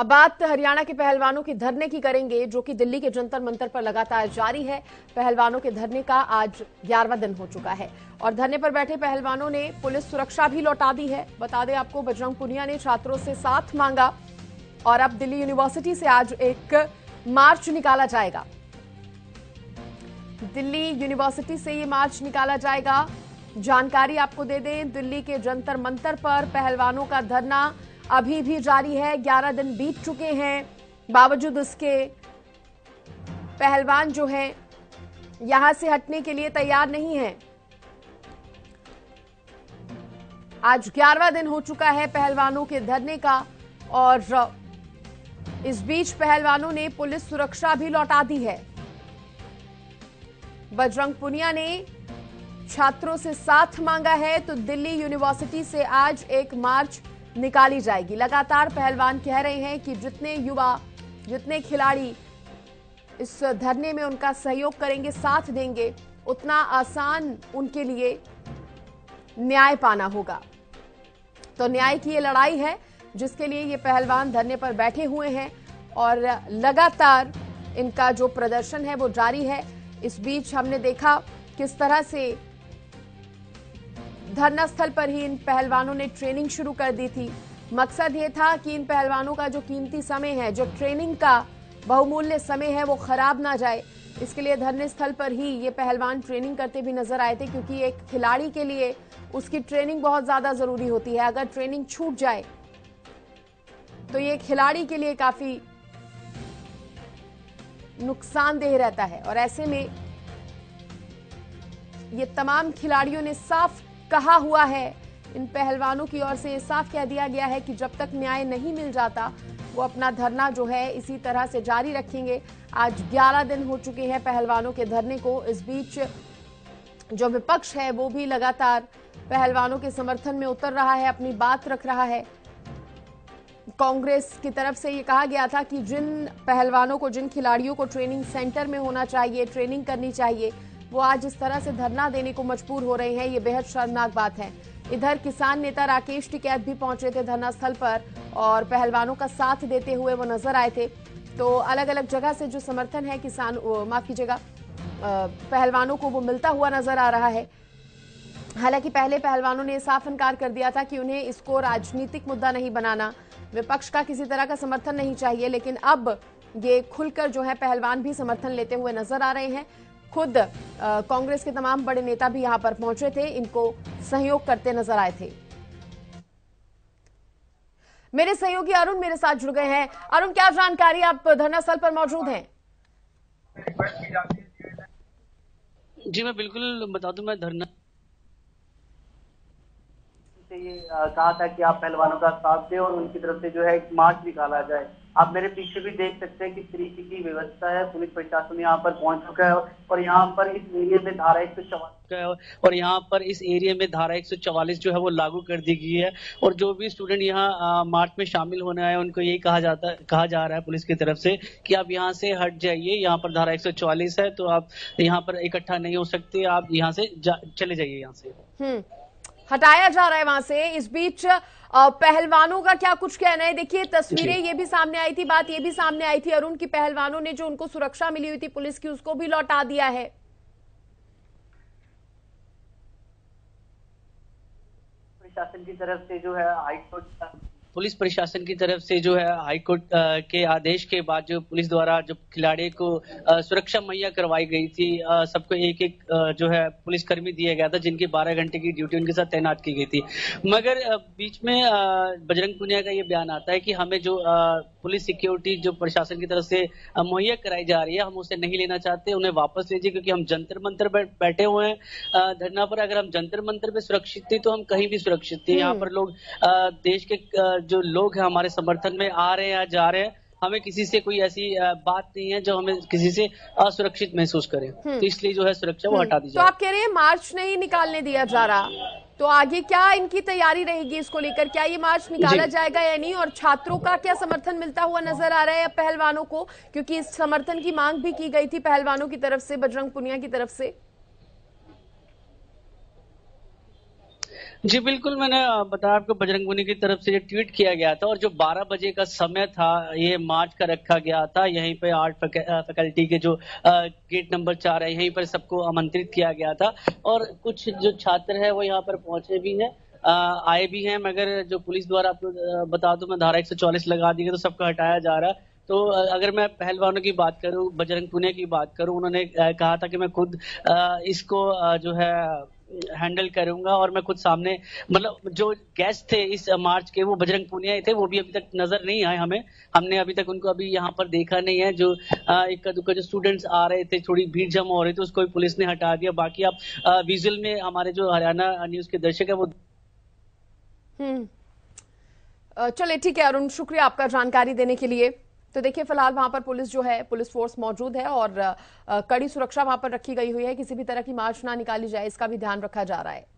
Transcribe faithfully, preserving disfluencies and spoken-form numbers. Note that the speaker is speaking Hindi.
अब बात हरियाणा के पहलवानों के धरने की करेंगे, जो कि दिल्ली के जंतर-मंतर पर लगातार जारी है। पहलवानों के धरने का आज ग्यारहवां दिन हो चुका है और धरने पर बैठे पहलवानों ने पुलिस सुरक्षा भी लौटा दी है। बता दें आपको, बजरंग पुनिया ने छात्रों से साथ मांगा और अब दिल्ली यूनिवर्सिटी से आज एक मार्च निकाला जाएगा। दिल्ली यूनिवर्सिटी से ये मार्च निकाला जाएगा। जानकारी आपको दे दें, दिल्ली के जंतर मंतर पर पहलवानों का धरना अभी भी जारी है। ग्यारह दिन बीत चुके हैं, बावजूद उसके पहलवान जो हैं यहां से हटने के लिए तैयार नहीं हैं। आज ग्यारहवां दिन हो चुका है पहलवानों के धरने का और इस बीच पहलवानों ने पुलिस सुरक्षा भी लौटा दी है। बजरंग पुनिया ने छात्रों से साथ मांगा है तो दिल्ली यूनिवर्सिटी से आज एक मार्च निकाली जाएगी। लगातार पहलवान कह रहे हैं कि जितने युवा, जितने खिलाड़ी इस धरने में उनका सहयोग करेंगे, साथ देंगे, उतना आसान उनके लिए न्याय पाना होगा। तो न्याय की ये लड़ाई है जिसके लिए ये पहलवान धरने पर बैठे हुए हैं और लगातार इनका जो प्रदर्शन है वो जारी है। इस बीच हमने देखा किस तरह से धरना स्थल पर ही इन पहलवानों ने ट्रेनिंग शुरू कर दी थी। मकसद ये था कि इन पहलवानों का जो कीमती समय है, जो ट्रेनिंग का बहुमूल्य समय है, वो खराब ना जाए। इसके लिए धरने स्थल पर ही ये पहलवान ट्रेनिंग करते भी नजर आए थे, क्योंकि एक खिलाड़ी के लिए उसकी ट्रेनिंग बहुत ज्यादा जरूरी होती है। अगर ट्रेनिंग छूट जाए तो ये खिलाड़ी के लिए काफी नुकसानदेह रहता है और ऐसे में ये तमाम खिलाड़ियों ने साफ कहा हुआ है, इन पहलवानों की ओर से साफ कह दिया गया है कि जब तक न्याय नहीं मिल जाता वो अपना धरना जो है इसी तरह से जारी रखेंगे। आज ग्यारह दिन हो चुके हैं पहलवानों के धरने को। इस बीच जो विपक्ष है वो भी लगातार पहलवानों के समर्थन में उतर रहा है, अपनी बात रख रहा है। कांग्रेस की तरफ से ये कहा गया था कि जिन पहलवानों को, जिन खिलाड़ियों को ट्रेनिंग सेंटर में होना चाहिए, ट्रेनिंग करनी चाहिए, वो आज इस तरह से धरना देने को मजबूर हो रहे हैं। ये बेहद शर्मनाक बात है। इधर किसान नेता राकेश टिकैत भी पहुंचे थे धरना स्थल पर और पहलवानों का साथ देते हुए वो नजर आए थे। तो अलग अलग जगह से जो समर्थन है किसान, माफ कीजिएगा, पहलवानों को वो मिलता हुआ नजर आ रहा है। हालांकि पहले पहलवानों ने साफ इनकार कर दिया था कि उन्हें इसको राजनीतिक मुद्दा नहीं बनाना, विपक्ष का किसी तरह का समर्थन नहीं चाहिए, लेकिन अब ये खुलकर जो है पहलवान भी समर्थन लेते हुए नजर आ रहे हैं। खुद कांग्रेस के तमाम बड़े नेता भी यहां पर पहुंचे थे, इनको सहयोग करते नजर आए थे। मेरे सहयोगी अरुण मेरे साथ जुड़ गए हैं। अरुण, क्या जानकारी, आप धरना स्थल पर मौजूद हैं? जी मैं बिल्कुल बता दूं, मैं धरना से ये कहा था कि आप पहलवानों का साथ दें और उनकी तरफ से जो है एक मार्च निकाला जाए। आप मेरे पीछे भी देख सकते हैं किस तरीके की व्यवस्था है। पुलिस प्रशासन यहाँ पर पहुंच चुका है और यहाँ पर इस एरिया में धारा एक सौ चौवालीस और यहाँ पर इस एरिया में धारा एक सौ चौवालीस जो है वो लागू कर दी गई है। और जो भी स्टूडेंट यहाँ मार्च में शामिल होने आए उनको यही कहा जाता कहा जा रहा है पुलिस की तरफ से कि आप यहाँ से हट जाइए, यहाँ पर धारा एक सौ चौवालीस है तो आप यहाँ पर इकट्ठा नहीं हो सकते, आप यहाँ से चले जाइए, यहाँ से हटाया जा रहा है वहां से। इस बीच पहलवानों का क्या कुछ कहना है, देखिए तस्वीरें ये भी सामने आई थी, बात ये भी सामने आई थी अरुण की पहलवानों ने जो उनको सुरक्षा मिली हुई थी पुलिस की, उसको भी लौटा दिया है। प्रशासन की तरफ से जो है हाईकोर्ट पुलिस प्रशासन की तरफ से जो है हाईकोर्ट के आदेश के बाद जो पुलिस द्वारा जो खिलाड़ी को सुरक्षा मुहैया करवाई गई थी, सबको एक एक जो है पुलिसकर्मी दिया गया था जिनकी बारह घंटे की ड्यूटी उनके साथ तैनात की गई थी। मगर बीच में बजरंग पुनिया का ये बयान आता है कि हमें जो पुलिस सिक्योरिटी जो प्रशासन की तरफ से मुहैया कराई जा रही है हम उसे नहीं लेना चाहते, उन्हें वापस लीजिए, क्योंकि हम जंतर मंतर बैठे हुए हैं धरना पर। अगर हम जंतर मंतर पे सुरक्षित थे तो हम कहीं भी सुरक्षित थे। यहाँ पर लोग, देश के जो लोग हैं हमारे समर्थन में आ रहे हैं, जा रहे हैं, हमें किसी से कोई ऐसी बात नहीं है जो हमें किसी से असुरक्षित महसूस करें, तो इसलिए जो है सुरक्षा वो हटा दी जाए। तो आप कह रहे हैं मार्च नहीं निकालने दिया जा रहा, तो आगे क्या इनकी तैयारी रहेगी इसको लेकर, क्या ये मार्च निकाला जाएगा या नहीं, और छात्रों का क्या समर्थन मिलता हुआ नजर आ रहा है पहलवानों को, क्योंकि इस समर्थन की मांग भी की गई थी पहलवानों की तरफ से, बजरंग पुनिया की तरफ से? जी बिल्कुल, मैंने बताया आपको बजरंग पुनिया की तरफ से ये ट्वीट किया गया था और जो बारह बजे का समय था ये मार्च का रखा गया था। यहीं पे आर्ट फैकल्टी के जो गेट नंबर चार है यहीं पर सबको आमंत्रित किया गया था और कुछ जो छात्र है वो यहाँ पर पहुंचे भी हैं, आए भी हैं, मगर जो पुलिस द्वारा आपको बता दूं मैं धारा एक सौ चौलीस लगा दी गई तो सबको हटाया जा रहा है। तो अगर मैं पहलवानों की बात करूं, बजरंग पुनिया की बात करूं, उन्होंने कहा था कि मैं खुद इसको जो है हैंडल करूंगा और मैं खुद सामने, मतलब जो गेस्ट थे इस मार्च के वो बजरंग पुनिया ही थे, वो भी अभी तक नजर नहीं आए हमें, हमने अभी तक उनको अभी यहाँ पर देखा नहीं है। जो इक्का दुक्का जो स्टूडेंट्स आ रहे थे, थोड़ी भीड़ जमा हो रही थी, उसको भी पुलिस ने हटा दिया। बाकी आप विजुअल में हमारे जो हरियाणा न्यूज के दर्शक है वो चले। ठीक है अरुण, शुक्रिया आपका जानकारी देने के लिए। तो देखिए फिलहाल वहां पर पुलिस जो है, पुलिस फोर्स मौजूद है और कड़ी सुरक्षा वहां पर रखी गई हुई है, किसी भी तरह की मार्च ना निकाली जाए इसका भी ध्यान रखा जा रहा है।